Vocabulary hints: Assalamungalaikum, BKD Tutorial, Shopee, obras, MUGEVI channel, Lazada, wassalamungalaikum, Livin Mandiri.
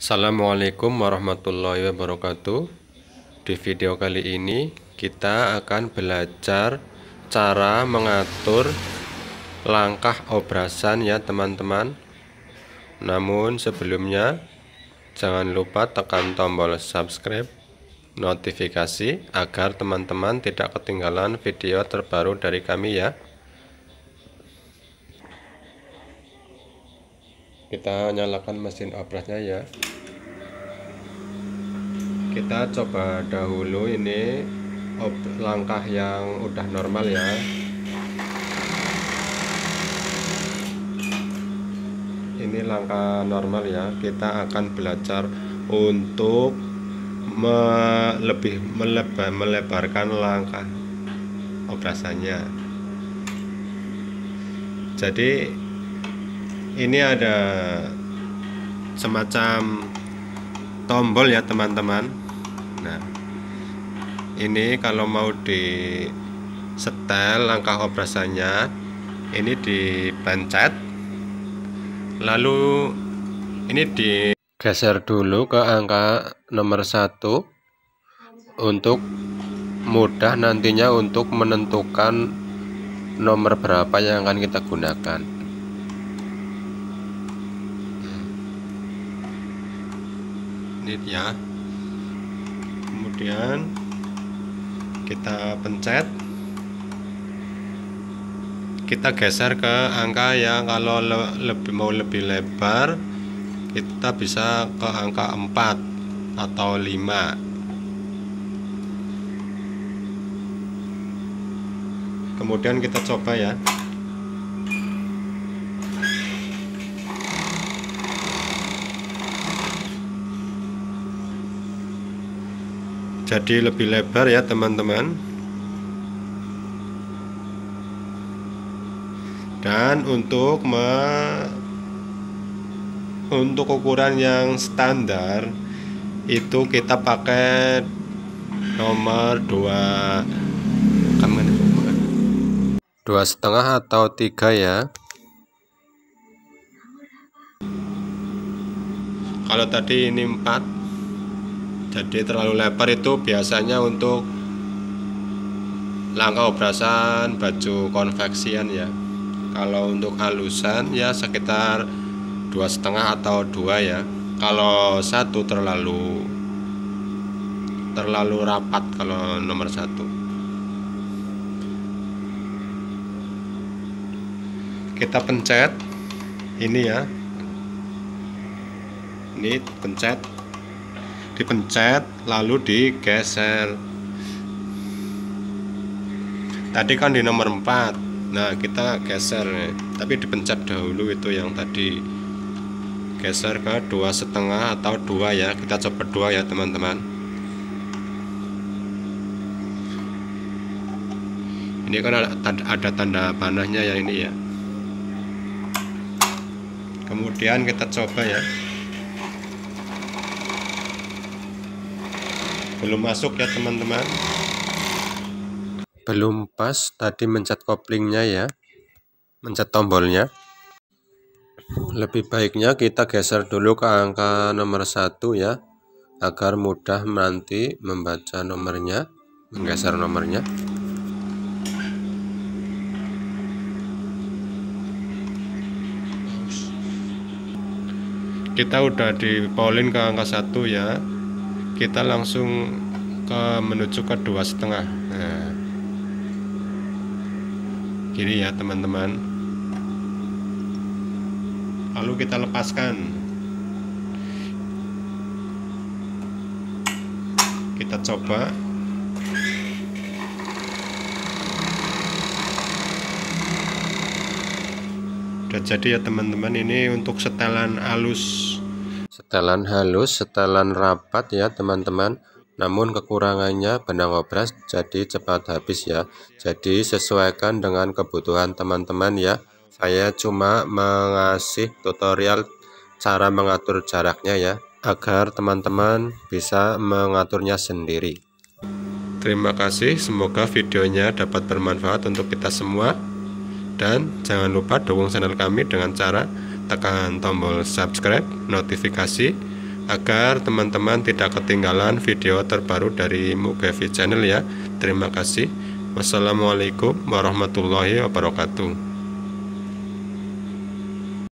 Assalamualaikum warahmatullahi wabarakatuh. Di video kali ini kita akan belajar cara mengatur langkah obrasan ya teman-teman. Namun sebelumnya jangan lupa tekan tombol subscribe notifikasi agar teman-teman tidak ketinggalan video terbaru dari kami ya. Kita nyalakan mesin obrasnya ya. Kita coba dahulu ini langkah yang udah normal ya. Ini langkah normal ya. Kita akan belajar untuk melebarkan langkah obrasannya. Jadi ini ada semacam tombol ya teman-teman. Nah, ini kalau mau di setel langkah obrasannya, ini dipencet, lalu ini digeser dulu ke angka nomor 1 untuk mudah nantinya untuk menentukan nomor berapa yang akan kita gunakan. Ya, kemudian kita pencet, kita geser ke angka yang kalau mau lebih lebar kita bisa ke angka 4 atau 5. Kemudian kita coba ya. Jadi lebih lebar ya teman-teman. Dan untuk ukuran yang standar itu kita pakai nomor 2,5 atau 3 ya. Kalau tadi ini 4. Jadi terlalu lebar itu biasanya untuk langkah obrasan baju konveksian ya. Kalau untuk halusan ya sekitar 2,5 atau 2 ya. Kalau 1 terlalu rapat kalau nomor 1. Kita pencet ini ya. Ini pencet, dipencet lalu digeser. Tadi kan di nomor 4. Nah, kita geser nih. Tapi dipencet dahulu itu yang tadi. Geser ke 2,5 atau 2 ya. Kita coba 2 ya, teman-teman. Ini kan ada tanda panahnya ya ini ya. Kemudian kita coba ya. Belum masuk ya teman-teman, belum pas tadi mencet koplingnya ya, mencet tombolnya. Lebih baiknya kita geser dulu ke angka nomor 1 ya, agar mudah nanti membaca nomornya, menggeser nomornya. Kita udah dipolin ke angka 1 ya, kita langsung menuju ke 2,5. Nah, gini ya teman-teman. Lalu kita lepaskan. Kita coba. Udah jadi ya teman-teman. Ini untuk setelan halus. Setelan halus, setelan rapat ya teman-teman. Namun kekurangannya benang obras jadi cepat habis ya. Jadi sesuaikan dengan kebutuhan teman-teman ya. Saya cuma mengasih tutorial cara mengatur jaraknya ya, agar teman-teman bisa mengaturnya sendiri. Terima kasih, semoga videonya dapat bermanfaat untuk kita semua. Dan jangan lupa dukung channel kami dengan cara tekan tombol subscribe, notifikasi agar teman-teman tidak ketinggalan video terbaru dari MUGEVI channel ya. Terima kasih. Wassalamualaikum warahmatullahi wabarakatuh.